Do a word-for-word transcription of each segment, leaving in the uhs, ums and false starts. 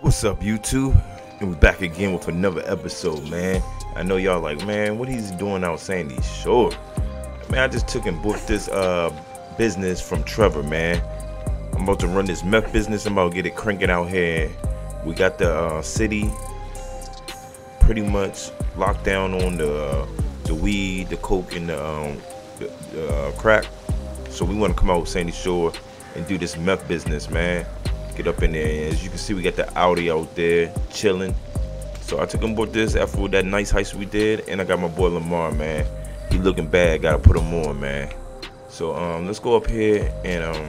What's up, YouTube? And we're back again with another episode, man. I know y'all like, man, what he's doing out Sandy Shore? Man, I just took and booked this uh, business from Trevor, man. I'm about to run this meth business. I'm about to get it cranking out here. We got the uh, city pretty much locked down on the uh, the weed, the coke, and the, um, the, the uh, crack. So we want to come out with Sandy Shore and do this meth business, man. Get up in there. As you can see, we got the Audi out there chilling. So I took him about this after that nice heist we did, and I got my boy Lamar, man. He looking bad. Gotta put him on, man. So um, let's go up here and um.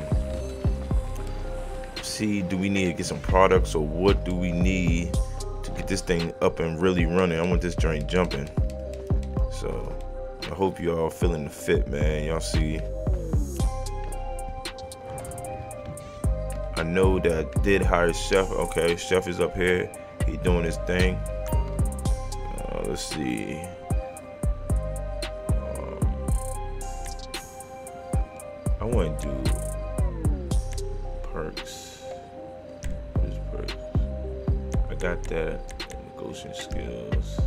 see, do we need to get some products, or what do we need to get this thing up and really running? I want this joint jumping. So I hope y'all feeling the fit, man. Y'all see, I know that I did hire Chef. Okay, Chef is up here, he doing his thing. Uh, let's see, um, I want to do perks. Got that negotiation skills.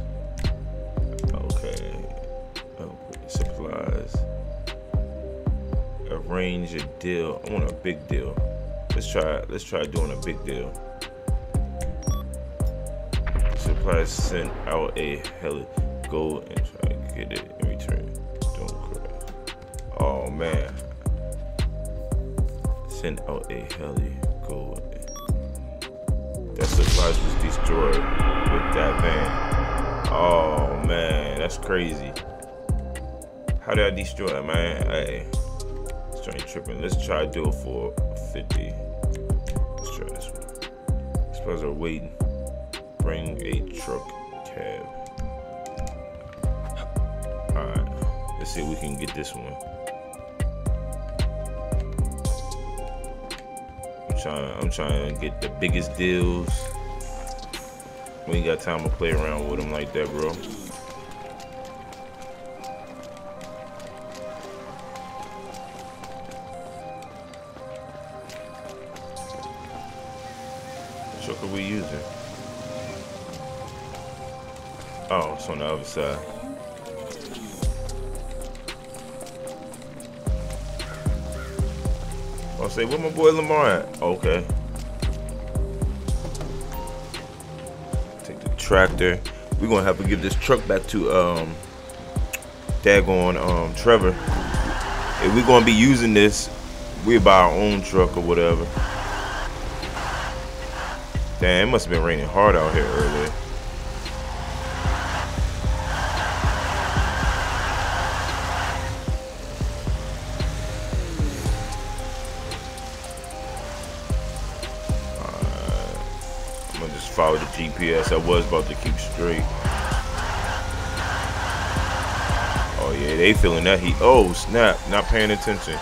Okay, oh, supplies. Arrange a deal. I want a big deal. Let's try. Let's try doing a big deal. Supplies sent out a heli. Go and try to get it in return. Don't cry. Oh man. Send out a heli. Go. That supplies was destroyed with that van. Oh man, that's crazy. How did I destroy it, man? Hey, it's trying tripping. Let's try to do it for fifty. Let's try this one. Supplies are waiting. Bring a truck cab. Alright, let's see if we can get this one. I'm trying to get the biggest deals. We ain't got time to play around with them like that, bro. What truck are we using? Oh, it's on the other side. I'll say, where my boy Lamar at? Okay. Take the tractor. We're gonna have to give this truck back to um Dagon um Trevor. If we're gonna be using this, we buy our own truck or whatever. Damn, it must have been raining hard out here earlier. Follow the G P S. I was about to keep straight. Oh yeah, they feeling that heat. Oh snap, not paying attention.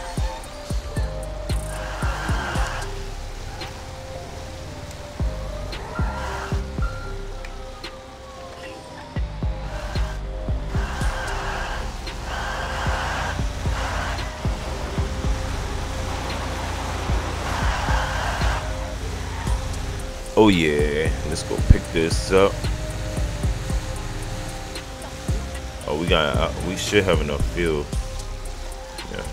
Oh yeah, let's go pick this up. Oh, we got, uh, we should have enough fuel. Yeah.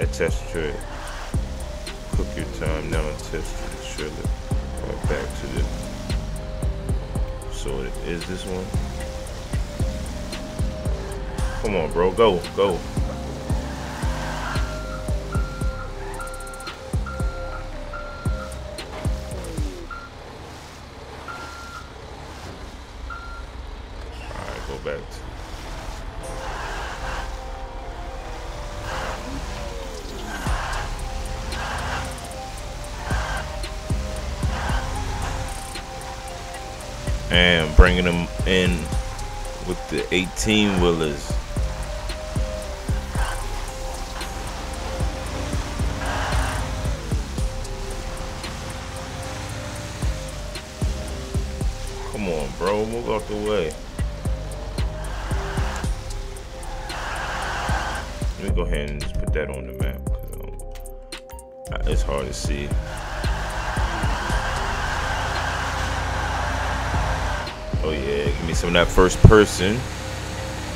A test trip. Cook your time now and test the trailer. Right back to the. So it is this one. Come on, bro, go, go. Back to. And bringing them in with the eighteen wheelers. Come on, bro, move out the way. just go ahead and just put that on the map, because um, it's hard to see. Oh yeah, give me some of that first person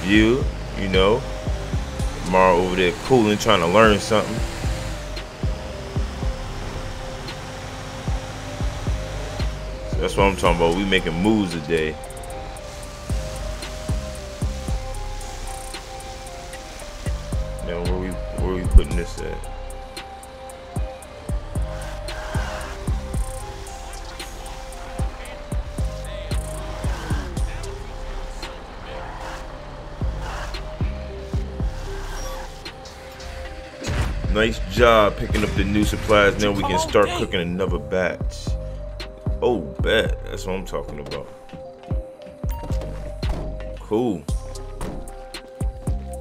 view, you know. Tomorrow over there cooling, trying to learn something. So that's what I'm talking about. We making moves today. Now where we where we putting this at? Nice job picking up the new supplies. Now we can start cooking another batch. Oh, bet. That's what I'm talking about. Cool.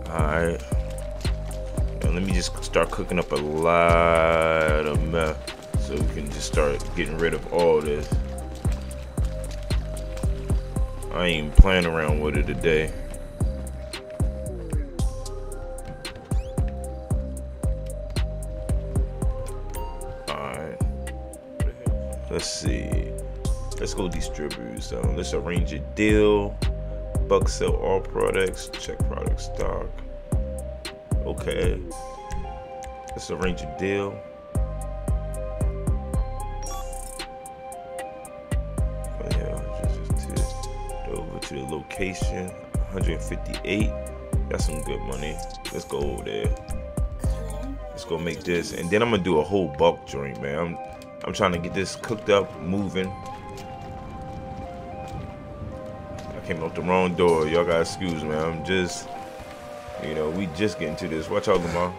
Alright. Now let me just start cooking up a lot of mess so we can just start getting rid of all this. I ain't playing around with it today. Let's see. Let's go distribute. So let's arrange a deal. Buck sell all products. Check product stock. Okay. Let's arrange a deal. Oh, yeah, just, just to, over to the location. one fifty-eight. That's some good money. Let's go over there. Let's go make this, and then I'm gonna do a whole bulk drink, man. I'm, I'm trying to get this cooked up, moving. I came out the wrong door. Y'all gotta excuse me. I'm just, you know, we just getting to this. Watch out, Lamar.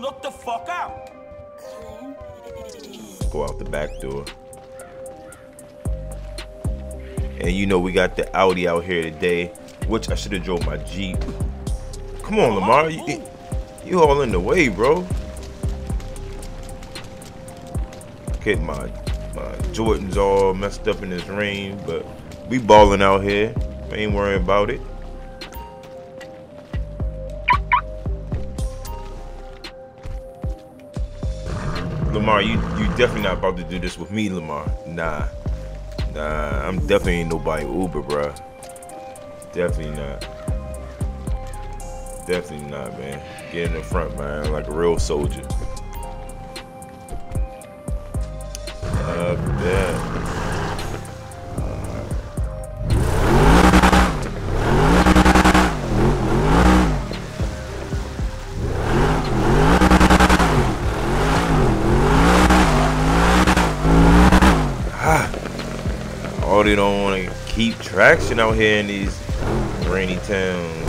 Look the fuck out. Go out the back door. And you know we got the Audi out here today, which I should have drove my Jeep. Come on, Lamar. You, you all in the way, bro. Okay, my, my Jordan's all messed up in this rain, but we balling out here. I ain't worrying about it. Lamar, you, you definitely not about to do this with me, Lamar. Nah. Nah, I'm definitely ain't nobody Uber, bruh. Definitely not. Definitely not, man. Get in the front, man, like a real soldier. Up there. Ah, all they don't want to keep traction out here in these rainy towns.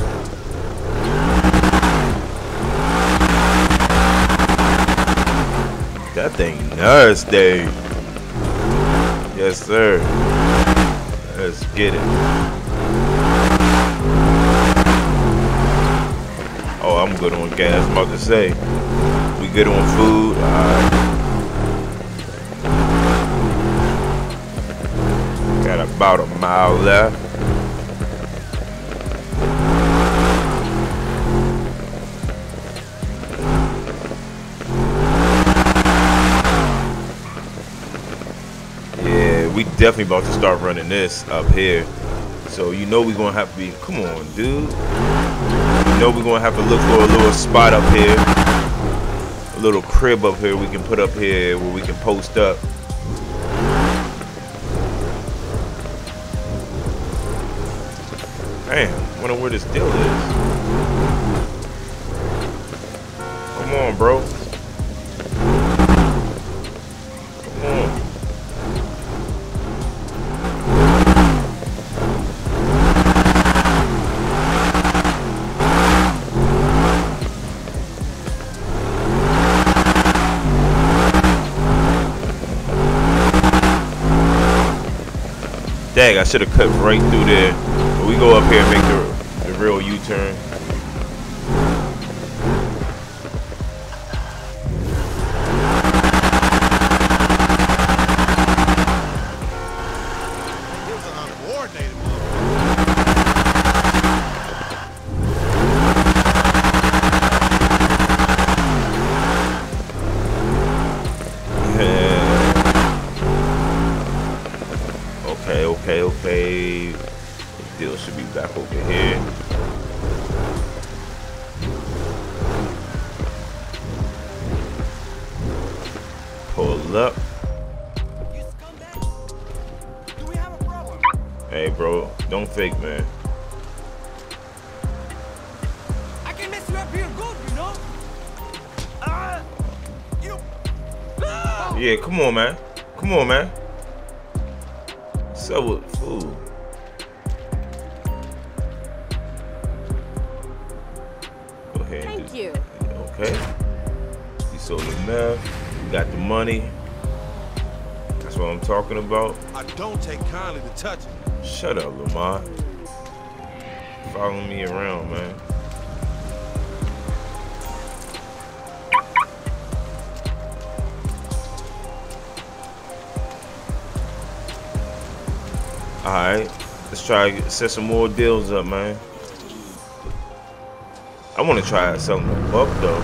That thing nasty. Yes, sir. Let's get it. Oh, I'm good on gas. I'm about to say. We good on food. All right. Got about a mile left. Definitely about to start running this up here, so you know we're gonna have to be, come on dude, you know we're gonna have to look for a little spot up here, a little crib up here we can put up here where we can post up. Damn, wonder where this deal is. Come on, bro. Dang, I should have cut right through there. But we go up here and make the, the real U-turn. fake, man. I can mess you up here good, you know? Uh, you... No! Yeah, come on, man. Come on, man. What's up with fool? Go ahead. Thank just, you. Okay. You sold the meth. You got the money. That's what I'm talking about. I don't take kindly to touching. Shut up, Lamar. Follow me around, man. Alright, let's try to set some more deals up, man. I want to try something up, though.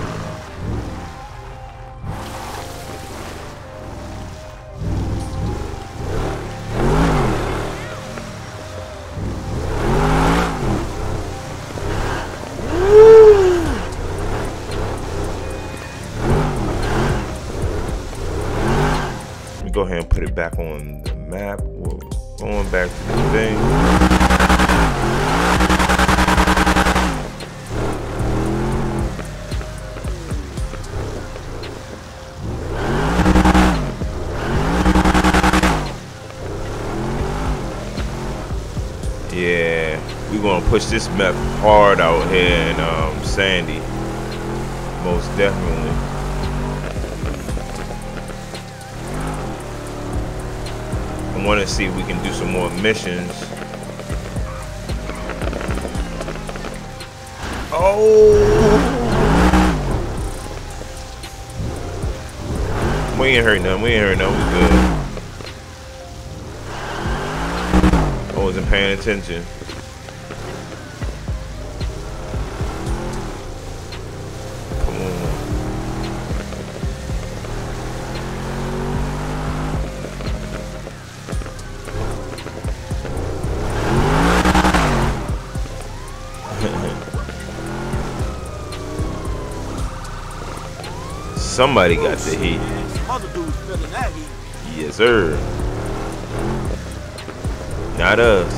Go ahead and put it back on the map. We're going back to the thing. Yeah, we're gonna push this map hard out here in um, Sandy, most definitely. I want to see if we can do some more missions. Oh! We ain't hurt nothing. We ain't hurt nothing. We good. I wasn't paying attention. Somebody got the heat. Yes, sir. Not us.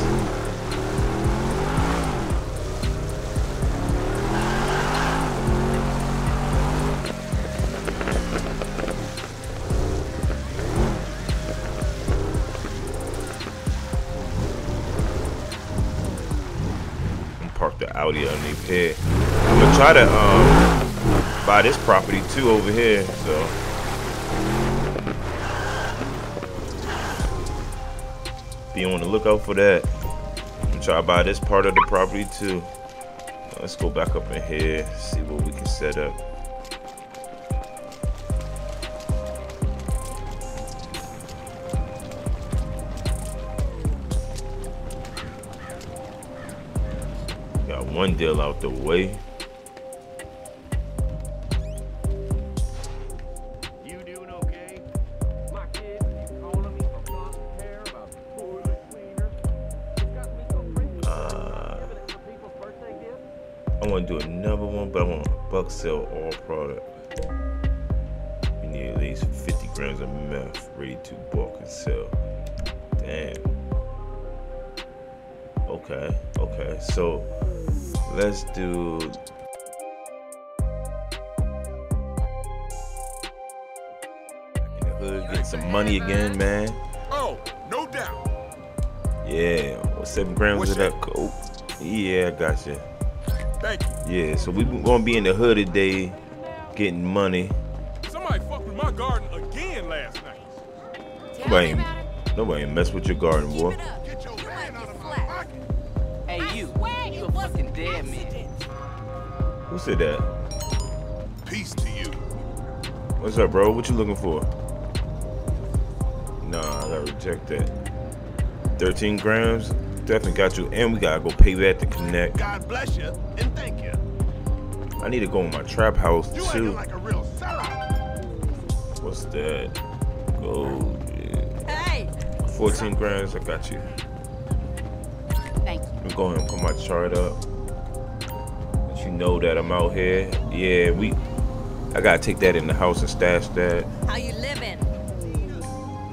I'm parked the Audi underneath here. I'm gonna try to um. buy this property too over here, so be on the lookout for that. I'm gonna try to buy this part of the property too. Let's go back up in here, see what we can set up. Got one deal out the way. Sell all product. We need at least fifty grams of meth ready to bulk and sell. Damn. Okay, okay. So let's do. In the hood, get some money again, man. Oh, no doubt. Yeah, well, seven grams What's of that coke. Yeah, gotcha. Thank you. Yeah, so we gonna be in the hood today, getting money. Somebody fucked with my garden again last night. Nobody, nobody mess with your garden, boy. Get your hand out of my pocket. Hey, you, you a fucking dead man. Who said that? Peace to you. What's up, bro? What you looking for? Nah, I gotta reject that. thirteen grams. Definitely got you, and we gotta go pay that to connect. God bless you and thank you. I need to go in my trap house you too. Like a real sellout. What's that? Gold. Yeah. Hey. fourteen grams. I got you. Thank you. I'm going to put my chart up. But you know that I'm out here. Yeah, we. I gotta take that in the house and stash that. How you living?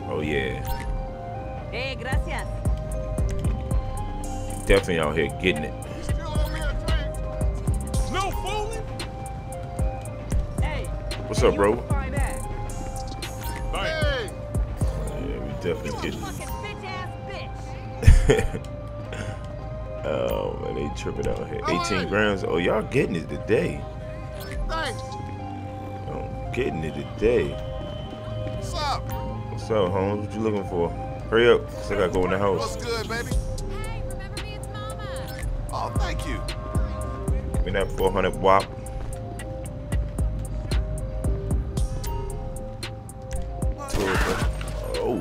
Oh yeah. Hey, gracias. definitely out here getting it. No fooling. Hey, what's up, bro? Hey. Yeah, we definitely getting it. Oh man, they tripping out here. eighteen grams. Oh, y'all getting it today. Thanks. I'm getting it today. What's up? What's up, Holmes? What you looking for? Hurry up, cause I gotta go in the house. What's good, baby? Hey, remember me, it's Mama. Oh, thank you. Give me that four hundred wop. Oh,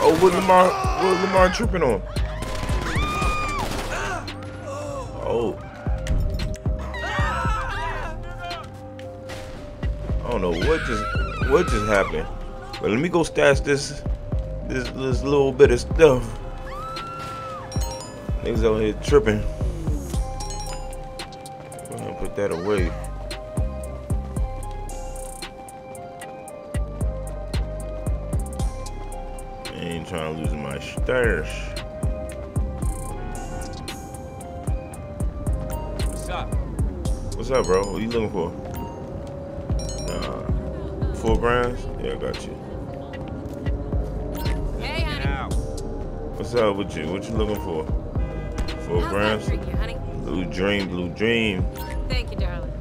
oh, what Lamar? What Lamar tripping on? Oh. I don't know what just what just happened, but let me go stash this this this little bit of stuff. Niggas out here tripping. I'm gonna put that away. I ain't trying to lose my stash. What's up, bro? What you looking for? Nah. Four brands? Yeah, I got you. Hey, honey. What's up with you? What you looking for? Four I'll brands? Drink you, honey. Blue dream, blue dream. Thank you, darling.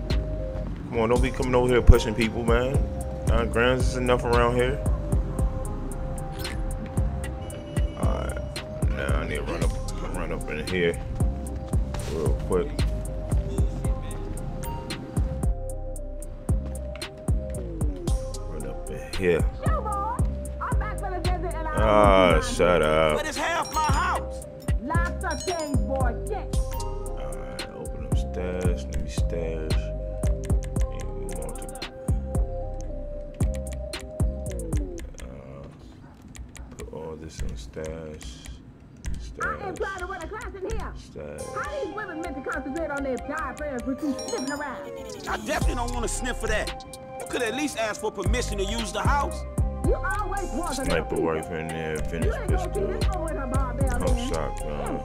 Come on, don't be coming over here pushing people, man. Nine grams is enough around here. Alright. Now I need to run up, run up in here real quick. Yeah. Ah, oh, shut up. But it's half my house. Lots of things, boy. Alright, open up stairs. Let me stash. And we want to uh, put all this in stash. Stash. I ain't trying to run a class in here. Stash. How these women meant to concentrate on their job friends with you sniffing around? I definitely don't want to sniff for that. Could at least ask for permission to use the house. You always want sniper rifle in there, finished pistol, pump shotgun,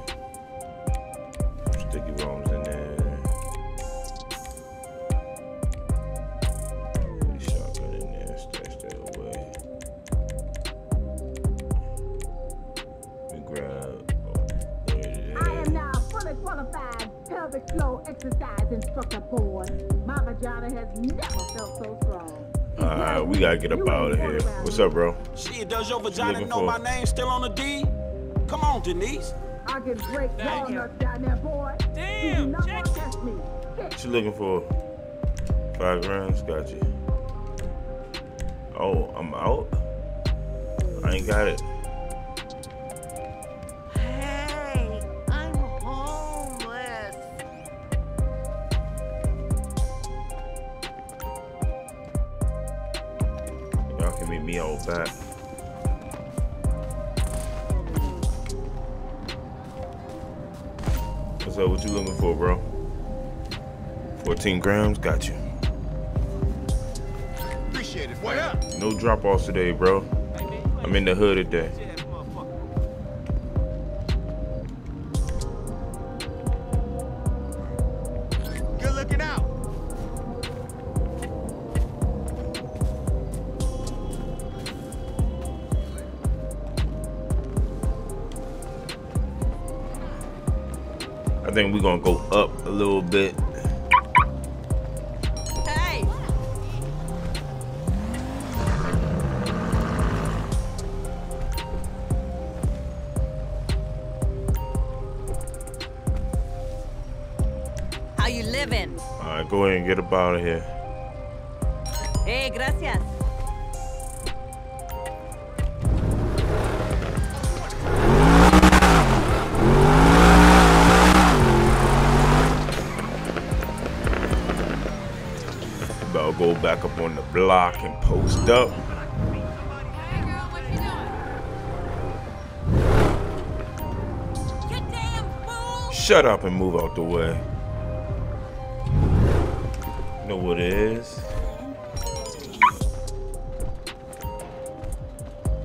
sticky bombs in there, shotgun in there, stash that away. We grab. Oh, there it is. I am now fully qualified pelvic floor exercise instructor board. My vagina has never felt so strong. Alright, we gotta get up out of here. What's up, bro? Shit, does your vagina know my name still on the D? Come on, Denise. I can break walnuts down there, boy. Damn, check me. What you looking for? Five grams, got you. Oh, I'm out? I ain't got it. Me all back. What's up? What you looking for, bro? fourteen grams, got you. Appreciate it. What up? No drop-offs today, bro. I'm in the hood today. Good looking out. I think we're gonna go up a little bit. Hey. How you living? Alright, go ahead and get up out of here. Hey, gracias. Go back up on the block and post up. Hey girl, what you doing? You damn fool! Shut up and move out the way. You know what it is?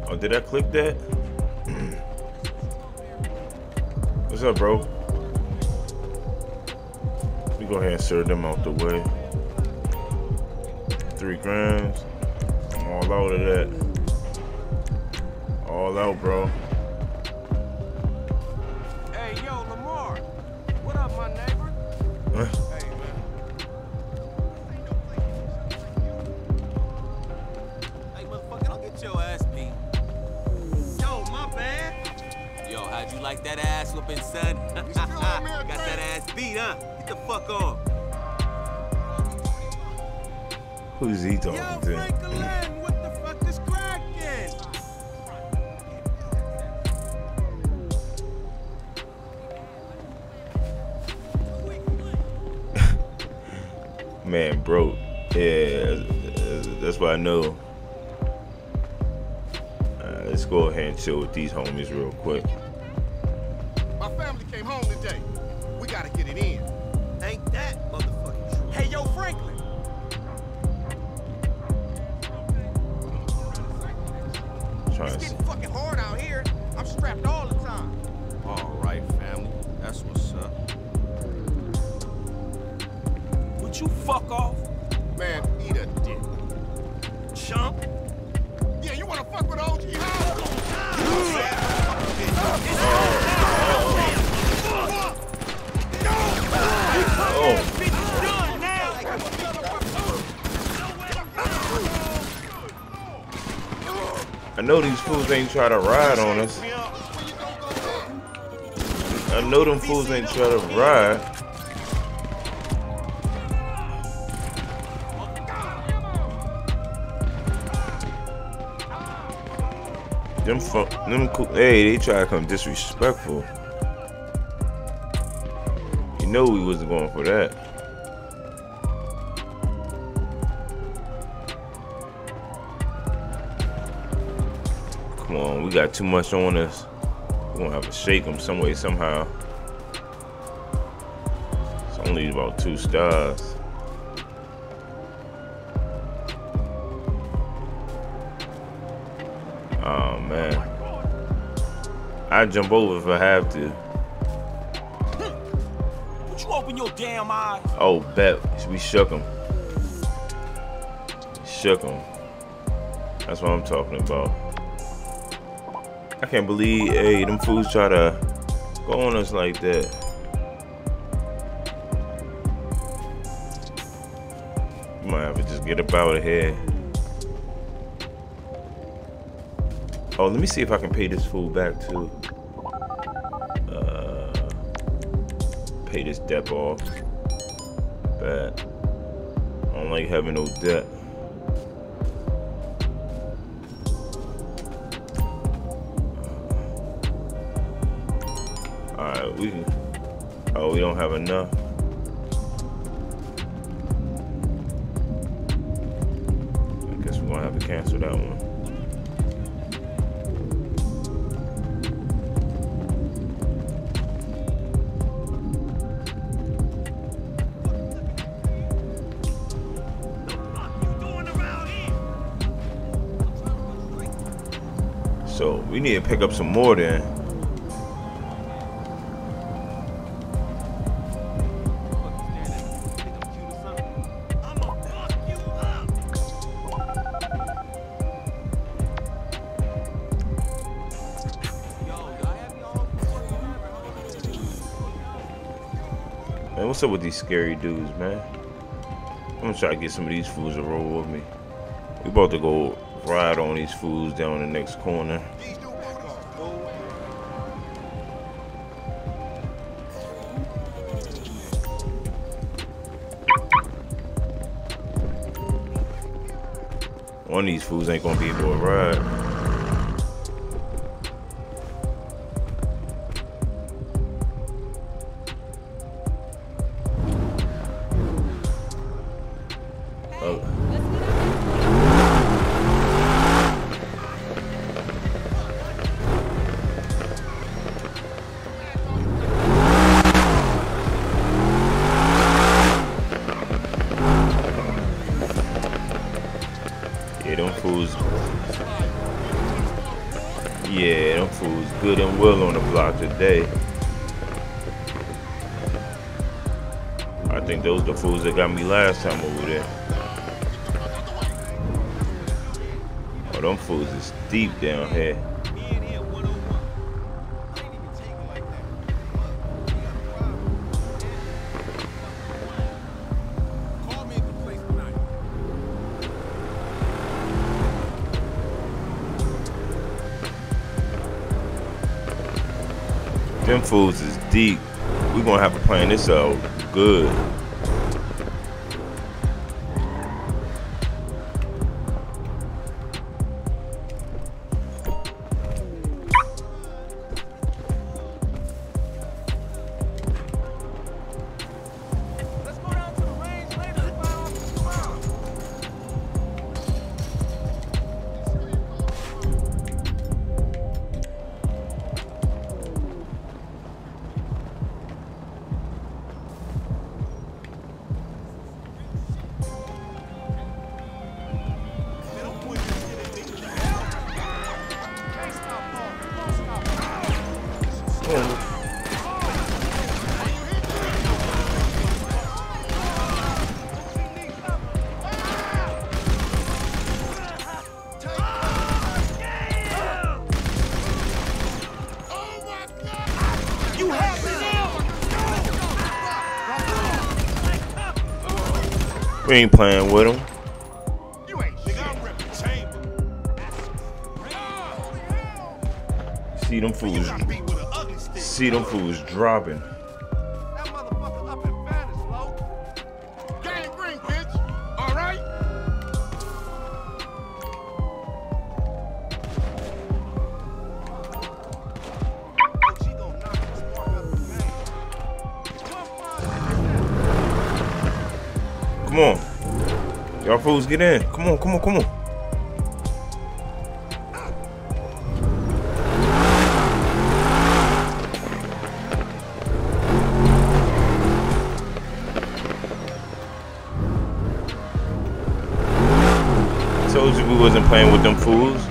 Oh, did I click that? What's up, bro? We go ahead and serve them out the way. Three grams. I'm all out of that. All out, bro. Hey, yo, Lamar. What up, my neighbor? Huh? Like that ass whooping, son. Got that ass beat, huh? Get the fuck on. Who's he talking Yo, to? Franklin, what the fuck is cracking? Man, broke. Yeah, that's what I know. Uh, let's go ahead and chill with these homies real quick. I know these fools ain't try to ride on us. I know them fools ain't try to ride. Them fuck, them cool. Hey, they try to come disrespectful. You know we wasn't going for that. We got too much on us. We're gonna have to shake them some way, somehow. It's only about two stars. Oh man, I jump over if I have to. Would you open your damn eye? Oh, bet we shook him. Shook him. That's what I'm talking about. I can't believe, hey, them fools try to go on us like that. Might have to just get up out of here. Oh, let me see if I can pay this fool back too. Uh, pay this debt off. Bad. I don't like having no debt. We can, oh, we don't have enough. I guess we're gonna have to cancel that one. So we need to pick up some more then. What's up with these scary dudes, man? I'm gonna try to get some of these fools to roll with me. We about to go ride on these fools down the next corner. One of these fools ain't gonna be able to ride. Yeah, them fools good and well on the block today. I think those the fools that got me last time over there. Oh, them fools is deep down here. Them fools is deep. We're gonna have to plan this out good. We ain't playing with him. See them fools. See them fools dropping. That motherfucker up and vanished, low. Gang ring, bitch. All right. Come on. Y'all fools get in. Come on, come on, come on. Told you we wasn't playing with them fools.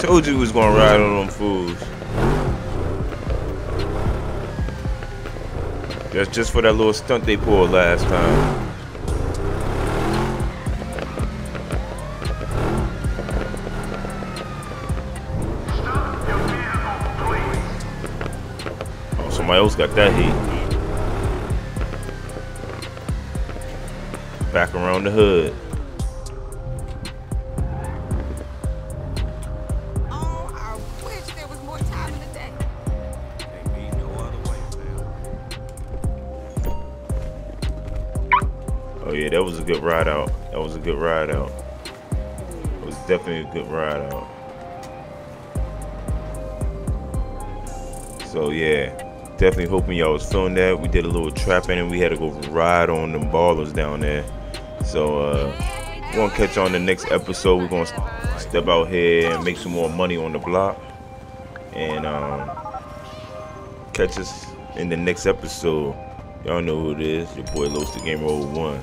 Told you we was gonna ride on them fools. That's just for that little stunt they pulled last time. Oh, somebody else got that heat. Back around the hood. Oh yeah, that was a good ride out. That was a good ride out. It was definitely a good ride out. So yeah, definitely hoping y'all was feeling that. We did a little trapping and we had to go ride on them ballers down there. So uh, we're gonna catch you on the next episode. We're gonna step out here and make some more money on the block. And um, catch us in the next episode. Y'all know who it is, your boy Los The Gamer oh one.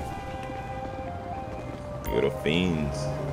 You're the fiends.